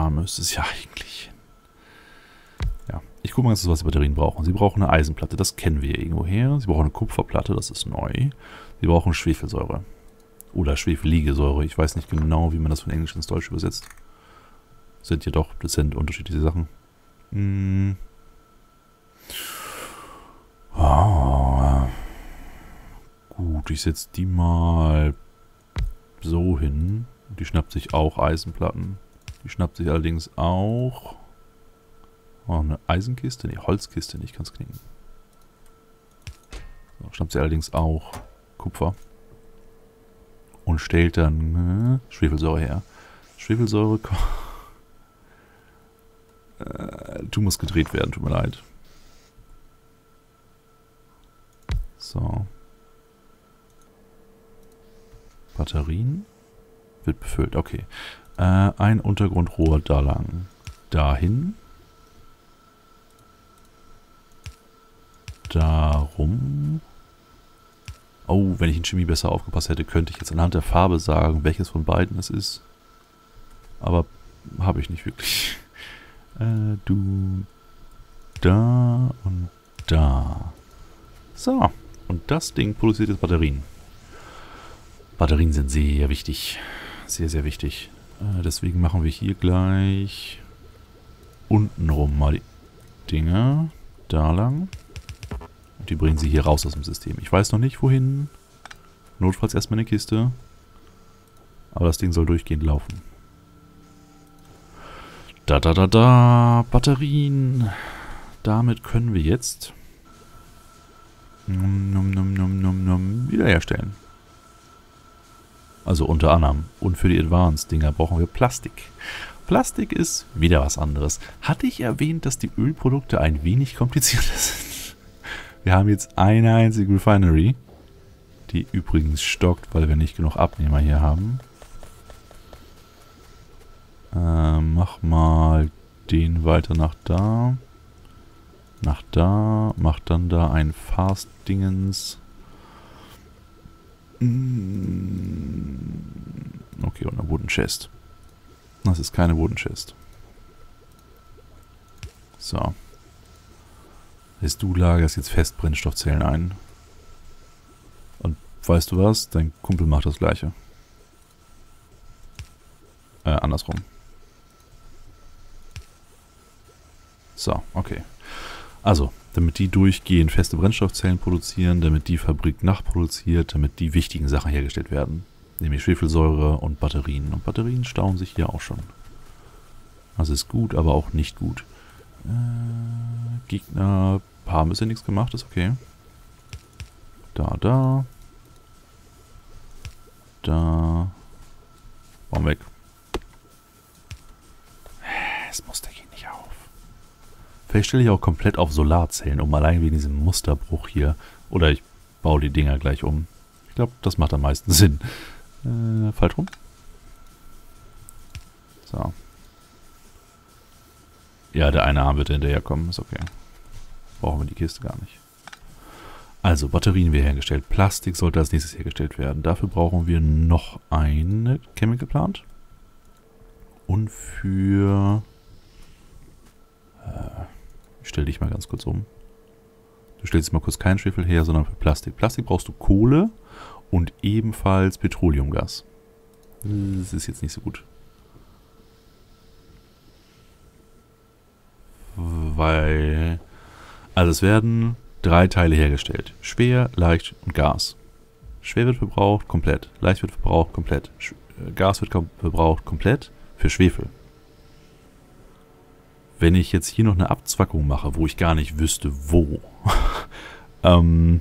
Da müsste es ja eigentlich hin. Ja, ich gucke mal ganz kurz, was die Batterien brauchen. Sie brauchen eine Eisenplatte, das kennen wir irgendwoher. Sie brauchen eine Kupferplatte, das ist neu. Sie brauchen Schwefelsäure. Oder schwefelige Säure. Ich weiß nicht genau, wie man das von Englisch ins Deutsche übersetzt. Sind jedoch, das sind unterschiedliche Sachen. Hm. Oh. Gut, ich setze die mal so hin. Die schnappt sich auch Eisenplatten. Die schnappt sich allerdings auch eine Eisenkiste. Ne, Holzkiste nicht, kann's knicken. So, schnappt sie allerdings auch Kupfer. Und stellt dann Schwefelsäure her. Schwefelsäure. Du musst gedreht werden, tut mir leid. So. Batterien. Wird befüllt, okay. Ein Untergrundrohr da lang. Dahin. Darum. Oh, wenn ich in Chemie besser aufgepasst hätte, könnte ich jetzt anhand der Farbe sagen, welches von beiden es ist. Aber habe ich nicht wirklich. Du da und da. So, und das Ding produziert jetzt Batterien. Batterien sind sehr wichtig. Sehr, sehr wichtig. Deswegen machen wir hier gleich untenrum mal die Dinger. Da lang. Die bringen sie hier raus aus dem System. Ich weiß noch nicht, wohin. Notfalls erstmal eine Kiste. Aber das Ding soll durchgehend laufen. Da. Batterien. Damit können wir jetzt wiederherstellen. Also unter anderem. Und für die Advanced-Dinger brauchen wir Plastik. Plastik ist wieder was anderes. Hatte ich erwähnt, dass die Ölprodukte ein wenig komplizierter sind? Wir haben jetzt eine einzige Refinery, die übrigens stockt, weil wir nicht genug Abnehmer hier haben. Mach mal den weiter nach da. Nach da. Mach dann da ein Fast-Dingens. Okay, und eine Wooden Chest. Das ist keine Wooden Chest. So. Du lagerst jetzt fest Brennstoffzellen ein. Und weißt du was? Dein Kumpel macht das Gleiche. Andersrum. So, okay. Also, damit die durchgehend feste Brennstoffzellen produzieren, damit die Fabrik nachproduziert, damit die wichtigen Sachen hergestellt werden. Nämlich Schwefelsäure und Batterien. Und Batterien stauen sich hier auch schon. Das ist gut, aber auch nicht gut. Gegner haben bisher nichts gemacht, ist okay. Da. Baum weg. Das Muster geht nicht auf. Vielleicht stelle ich auch komplett auf Solarzellen um, allein wegen diesem Musterbruch hier. Oder ich baue die Dinger gleich um. Ich glaube, das macht am meisten Sinn. Falsch rum. So. Ja, der eine Arm wird hinterherkommen, ist okay. Brauchen wir die Kiste gar nicht. Also, Batterien werden hergestellt. Plastik sollte als nächstes hergestellt werden. Dafür brauchen wir noch eine Chemical Plant. Und für... ich stelle dich mal ganz kurz um. Du stellst mal kurz keinen Schwefel her, sondern für Plastik. Plastik brauchst du Kohle und ebenfalls Petroleumgas. Das ist jetzt nicht so gut. Weil, also es werden 3 Teile hergestellt. Schwer, leicht und Gas. Schwer wird verbraucht, komplett. Leicht wird verbraucht, komplett. Gas wird verbraucht, komplett. Für Schwefel. Wenn ich jetzt hier noch eine Abzwackung mache, wo ich gar nicht wüsste, wo. Die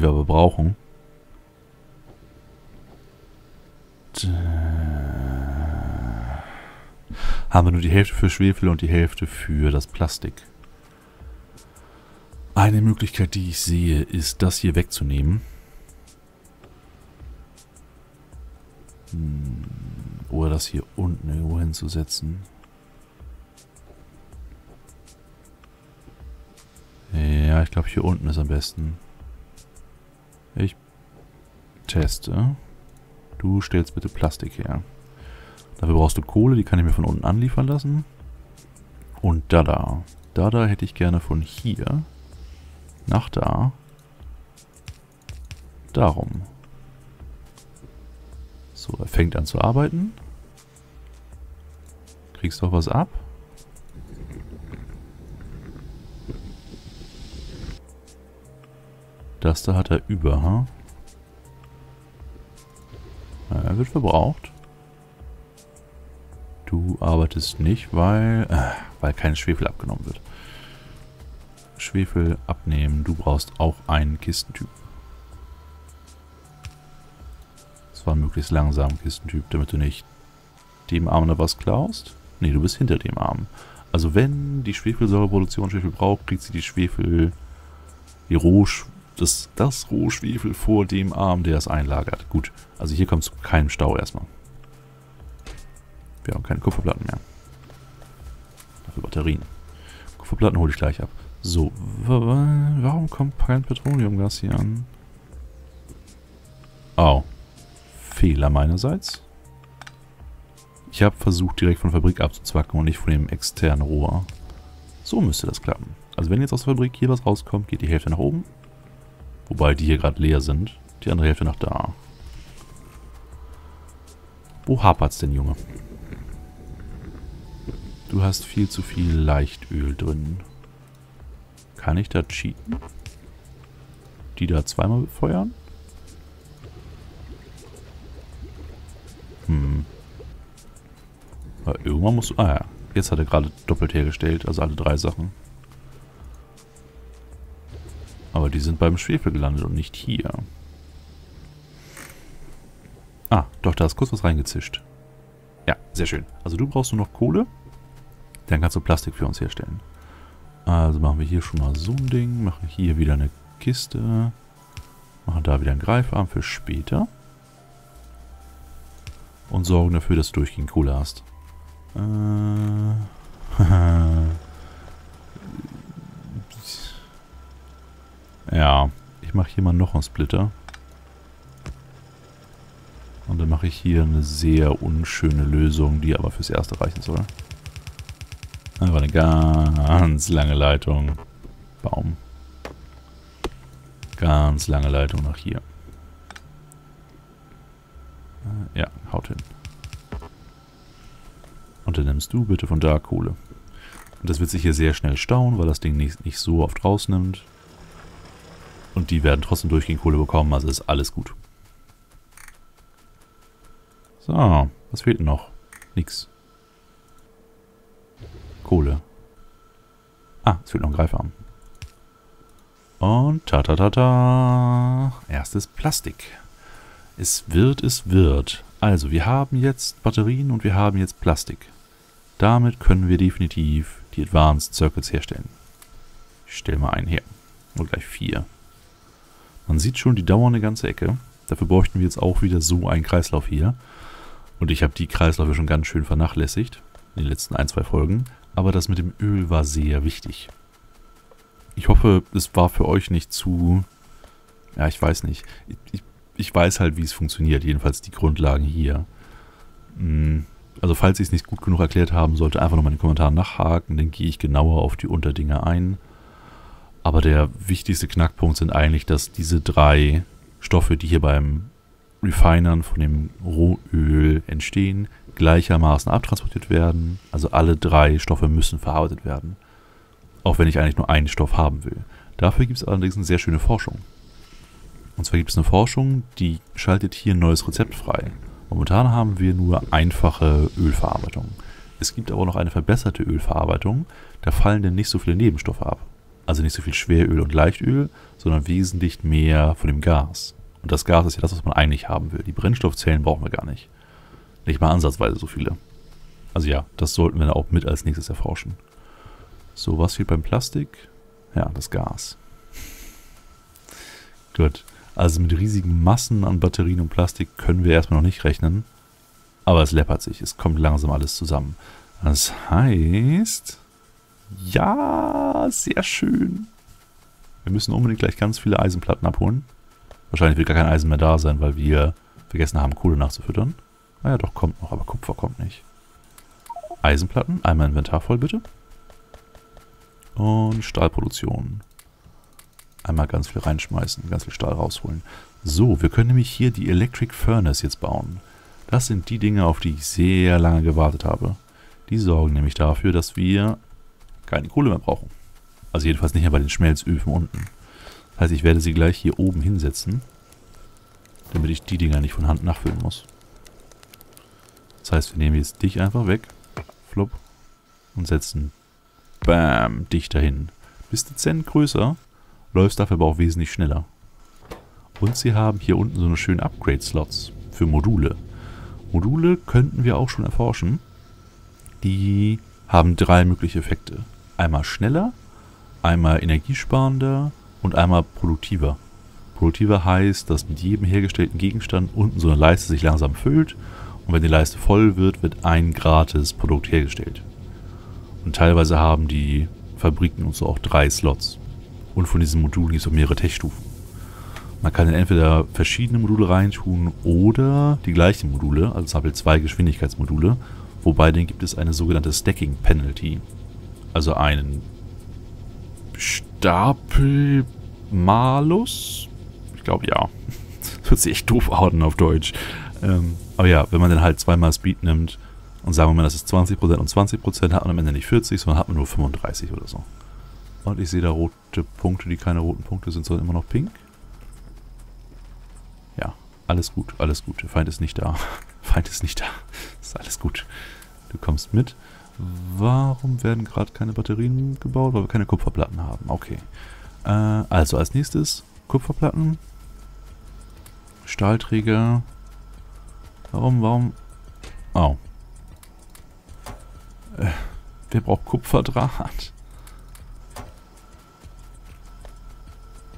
wir aber brauchen. Haben wir nur die Hälfte für Schwefel und die Hälfte für das Plastik. Eine Möglichkeit, die ich sehe, ist, das hier wegzunehmen. Oder das hier unten irgendwo hinzusetzen. Ja, ich glaube, hier unten ist am besten. Ich teste. Du stellst bitte Plastik her. Dafür brauchst du Kohle, die kann ich mir von unten anliefern lassen. Und Dada. Dada hätte ich gerne von hier nach da. Darum. So, er fängt an zu arbeiten. Kriegst doch was ab. Das da hat er über, ha? Ja, er wird verbraucht. Du arbeitest nicht, weil kein Schwefel abgenommen wird. Schwefel abnehmen. Du brauchst auch einen Kistentyp. Das war möglichst langsam Kistentyp, damit du nicht dem Arm da was klaust. Nee, du bist hinter dem Arm. Also wenn die Schwefelsäureproduktion Schwefel braucht, kriegt sie die Schwefel, die das Rohschwefel vor dem Arm, der es einlagert. Gut, also hier kommt es zu keinem Stau erstmal. Wir haben keine Kupferplatten mehr. Dafür Batterien. Kupferplatten hole ich gleich ab. So, warum kommt kein Petroleumgas hier an? Au. Fehler meinerseits. Ich habe versucht, direkt von der Fabrik abzuzwacken und nicht von dem externen Rohr. So müsste das klappen. Also wenn jetzt aus der Fabrik hier was rauskommt, geht die Hälfte nach oben. Wobei die hier gerade leer sind. Die andere Hälfte nach da. Wo hapert's denn, Junge? Du hast viel zu viel Leichtöl drin. Kann ich da cheaten? Die da zweimal befeuern? Hm. Aber irgendwann musst du... Ah ja, jetzt hat er gerade doppelt hergestellt. Also alle drei Sachen. Aber die sind beim Schwefel gelandet und nicht hier. Ah, doch, da ist kurz was reingezischt. Ja, sehr schön. Also du brauchst nur noch Kohle. Dann kannst du Plastik für uns herstellen. Also machen wir hier schon mal so ein Ding. Machen hier wieder eine Kiste. Machen da wieder einen Greifarm für später. Und sorgen dafür, dass du durchgehend Kohle hast. Ja, ich mache hier mal noch einen Splitter. Und dann mache ich hier eine sehr unschöne Lösung, die aber fürs Erste reichen soll. Aber eine ganz lange Leitung. Baum. Ganz lange Leitung nach hier. Ja, haut hin. Und dann nimmst du bitte von da Kohle. Und das wird sich hier sehr schnell stauen, weil das Ding nicht so oft rausnimmt. Und die werden trotzdem durchgehend Kohle bekommen, also ist alles gut. So, was fehlt denn noch? Nix. Kohle. Ah, es fehlt noch ein Greifarm. Und ta-ta-ta-ta. Erstes Plastik. Es wird. Also, wir haben jetzt Batterien und wir haben jetzt Plastik. Damit können wir definitiv die Advanced Circuits herstellen. Ich stelle mal einen her. Und gleich 4. Man sieht schon, die dauern eine ganze Ecke. Dafür bräuchten wir jetzt auch wieder so einen Kreislauf hier. Und ich habe die Kreisläufe schon ganz schön vernachlässigt in den letzten 1-2 Folgen. Aber das mit dem Öl war sehr wichtig. Ich hoffe, es war für euch nicht zu... Ja, ich weiß nicht. Ich weiß halt, wie es funktioniert. Jedenfalls die Grundlagen hier. Also falls ich es nicht gut genug erklärt haben sollte, einfach nochmal in den Kommentaren nachhaken. Dann gehe ich genauer auf die Unterdinge ein. Aber der wichtigste Knackpunkt sind eigentlich, dass diese drei Stoffe, die hier beim Refinern von dem Rohöl entstehen, gleichermaßen abtransportiert werden. Also alle drei Stoffe müssen verarbeitet werden. Auch wenn ich eigentlich nur einen Stoff haben will. Dafür gibt es allerdings eine sehr schöne Forschung. Und zwar gibt es eine Forschung, die schaltet hier ein neues Rezept frei. Momentan haben wir nur einfache Ölverarbeitung. Es gibt aber noch eine verbesserte Ölverarbeitung. Da fallen denn nicht so viele Nebenstoffe ab. Also nicht so viel Schweröl und Leichtöl, sondern wesentlich mehr von dem Gas. Und das Gas ist ja das, was man eigentlich haben will. Die Brennstoffzellen brauchen wir gar nicht. Nicht mal ansatzweise so viele. Also ja, das sollten wir dann auch mit als nächstes erforschen. So, was fehlt beim Plastik? Ja, das Gas. Gut. Also mit riesigen Massen an Batterien und Plastik können wir erstmal noch nicht rechnen. Aber es läppert sich. Es kommt langsam alles zusammen. Das heißt... Ja, sehr schön. Wir müssen unbedingt gleich ganz viele Eisenplatten abholen. Wahrscheinlich wird gar kein Eisen mehr da sein, weil wir vergessen haben, Kohle nachzufüttern. Ah ja, doch, kommt noch, aber Kupfer kommt nicht. Eisenplatten, einmal Inventar voll, bitte. Und Stahlproduktion. Einmal ganz viel reinschmeißen, ganz viel Stahl rausholen. So, wir können nämlich hier die Electric Furnace jetzt bauen. Das sind die Dinge, auf die ich sehr lange gewartet habe. Die sorgen nämlich dafür, dass wir keine Kohle mehr brauchen. Also jedenfalls nicht mehr bei den Schmelzöfen unten. Das heißt, ich werde sie gleich hier oben hinsetzen, damit ich die Dinger nicht von Hand nachfüllen muss. Das heißt, wir nehmen jetzt dich einfach weg. Flop. Und setzen. Bam. Dich dahin. Bist dezent größer. Läufst dafür aber auch wesentlich schneller. Und sie haben hier unten so eine schöne Upgrade-Slots für Module. Module könnten wir auch schon erforschen. Die haben drei mögliche Effekte. Einmal schneller, einmal energiesparender und einmal produktiver. Produktiver heißt, dass mit jedem hergestellten Gegenstand unten so eine Leiste sich langsam füllt. Und wenn die Leiste voll wird, wird ein gratis Produkt hergestellt. Und teilweise haben die Fabriken und so auch 3 Slots. Und von diesen Modulen gibt es auch mehrere Tech-Stufen. Man kann dann entweder verschiedene Module reintun oder die gleichen Module, also zum Beispiel 2 Geschwindigkeitsmodule. Wobei dann gibt es eine sogenannte Stacking Penalty. Also einen Stapelmalus? Ich glaube ja. Das hört sich echt doof an auf Deutsch. Aber ja, wenn man dann halt zweimal Speed nimmt und sagen wir mal, das ist 20% und 20%, hat man am Ende nicht 40, sondern hat man nur 35 oder so. Und ich sehe da rote Punkte, die keine roten Punkte sind, sondern immer noch pink. Ja, alles gut, alles gut. Der Feind ist nicht da. Feind ist nicht da. Ist alles gut. Du kommst mit. Warum werden gerade keine Batterien gebaut? Weil wir keine Kupferplatten haben. Okay. Also als nächstes Kupferplatten. Stahlträger. Warum? Au. Wer braucht Kupferdraht?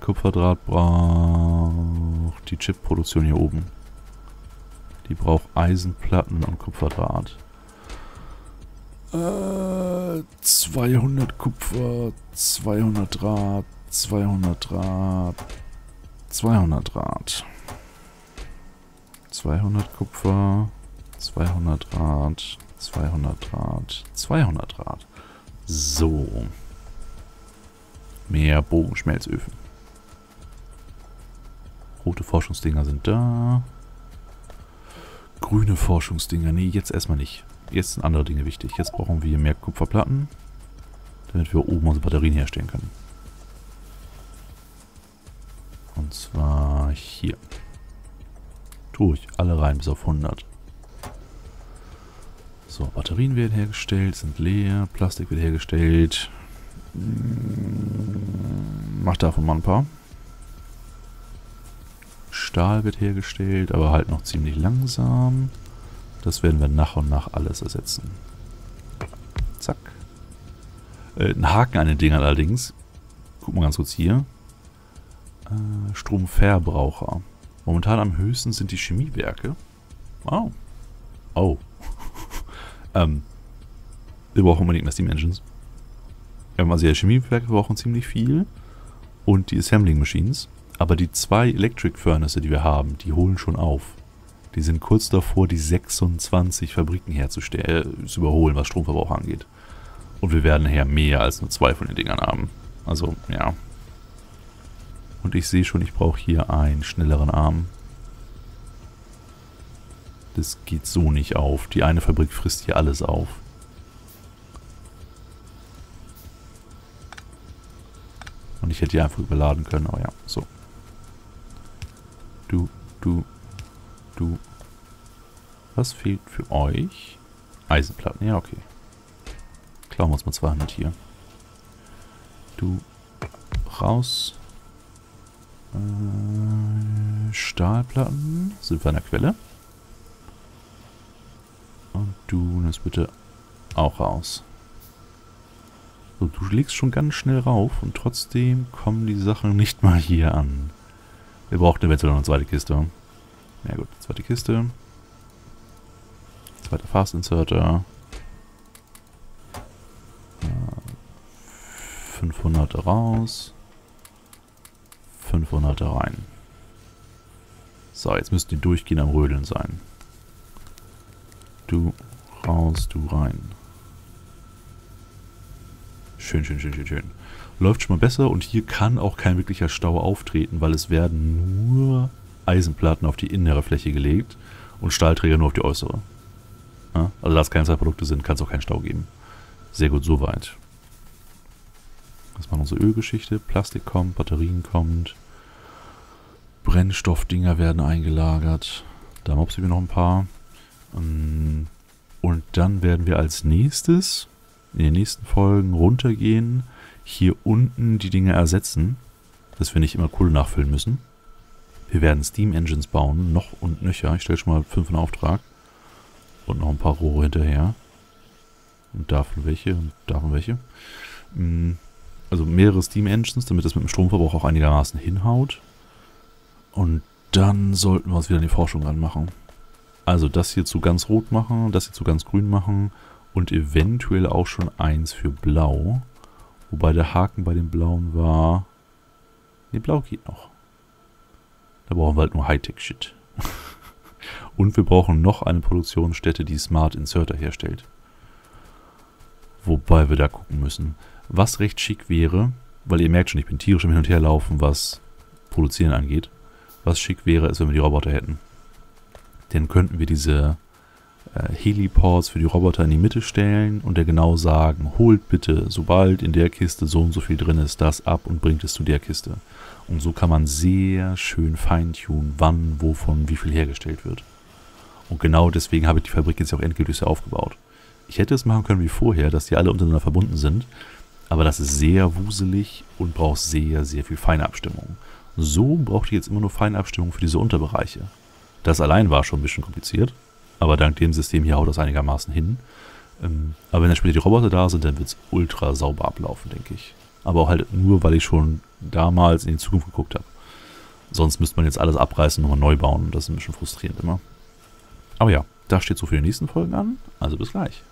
Kupferdraht braucht die Chipproduktion hier oben. Die braucht Eisenplatten und Kupferdraht. 200 Kupfer, 200 Draht, 200 Draht, 200 Draht. 200 Kupfer, 200 Draht, 200 Draht, 200 Draht. So. Mehr Bogenschmelzöfen. Rote Forschungsdinger sind da. Grüne Forschungsdinger. Nee, jetzt erstmal nicht. Jetzt sind andere Dinge wichtig. Jetzt brauchen wir mehr Kupferplatten, damit wir oben unsere Batterien herstellen können. Und zwar hier. Durch, alle rein bis auf 100. So, Batterien werden hergestellt, sind leer, Plastik wird hergestellt. Mach davon mal ein paar. Stahl wird hergestellt, aber halt noch ziemlich langsam. Das werden wir nach und nach alles ersetzen. Zack. Ein Haken an den Dingern allerdings. Guck mal ganz kurz hier. Stromverbraucher. Momentan am höchsten sind die Chemiewerke. Wow. Oh. Wir brauchen unbedingt mehr Steam Engines. Wir haben also ja Chemiewerke brauchen ziemlich viel. Und die Assembling Machines. Aber die 2 Electric Furnace, die wir haben, die holen schon auf. Die sind kurz davor, die 26 Fabriken herzustellen, zu überholen, was Stromverbrauch angeht. Und wir werden her mehr als nur 2 von den Dingern haben. Also, ja. Und ich sehe schon, ich brauche hier einen schnelleren Arm. Das geht so nicht auf. Die eine Fabrik frisst hier alles auf. Und ich hätte die einfach überladen können, aber ja, so. Du. Was fehlt für euch? Eisenplatten, ja, okay. Klauen wir uns mal 200 hier. Du. Raus. Stahlplatten. Sind wir an der Quelle. Und du nimmst bitte auch raus. So, du legst schon ganz schnell rauf und trotzdem kommen die Sachen nicht mal hier an. Wir brauchen eventuell noch eine zweite Kiste. Ja gut, zweite Kiste. Zweiter Fast Inserter. 500 raus. 500 rein. So, jetzt müssten die durchgehend am Rödeln sein. Du raus, du rein. Schön, schön, schön, schön, schön. Läuft schon mal besser und hier kann auch kein wirklicher Stau auftreten, weil es werden nur Eisenplatten auf die innere Fläche gelegt und Stahlträger nur auf die äußere. Ja? Also da es keine Stahlprodukte sind, kann es auch keinen Stau geben. Sehr gut, soweit. Das war unsere Ölgeschichte. Plastik kommt, Batterien kommt. Brennstoffdinger werden eingelagert. Da mobsen wir noch ein paar. Und dann werden wir als nächstes in den nächsten Folgen runtergehen, hier unten die Dinge ersetzen, dass wir nicht immer Kohle nachfüllen müssen. Wir werden Steam-Engines bauen, noch und nöcher. Ich stelle schon mal 5 in Auftrag. Und noch ein paar Rohre hinterher. Und davon welche und davon welche. Also mehrere Steam-Engines, damit das mit dem Stromverbrauch auch einigermaßen hinhaut. Und dann sollten wir uns wieder an die Forschung ranmachen. Also das hier zu ganz rot machen, das hier zu ganz grün machen und eventuell auch schon eins für blau. Wobei der Haken bei den blauen war... Ne, blau geht noch. Da brauchen wir halt nur Hightech-Shit. Und wir brauchen noch eine Produktionsstätte, die Smart Inserter herstellt. Wobei wir da gucken müssen. Was recht schick wäre, weil ihr merkt schon, ich bin tierisch im Hin- und Herlaufen, was Produzieren angeht. Was schick wäre, ist, wenn wir die Roboter hätten. Dann könnten wir diese Heliports für die Roboter in die Mitte stellen und der genau sagen, holt bitte, sobald in der Kiste so und so viel drin ist, das ab und bringt es zu der Kiste. Und so kann man sehr schön feintunen, wann, wovon, wie viel hergestellt wird. Und genau deswegen habe ich die Fabrik jetzt auch endgültig so aufgebaut. Ich hätte es machen können wie vorher, dass die alle untereinander verbunden sind, aber das ist sehr wuselig und braucht sehr, sehr viel Feinabstimmung. So braucht ihr jetzt immer nur Feinabstimmung für diese Unterbereiche. Das allein war schon ein bisschen kompliziert, aber dank dem System hier haut das einigermaßen hin. Aber wenn dann später die Roboter da sind, dann wird es ultra sauber ablaufen, denke ich. Aber auch halt nur, weil ich schon damals in die Zukunft geguckt habe. Sonst müsste man jetzt alles abreißen und nochmal neu bauen. Das ist ein bisschen frustrierend immer. Aber ja, das steht so für die nächsten Folgen an. Also bis gleich.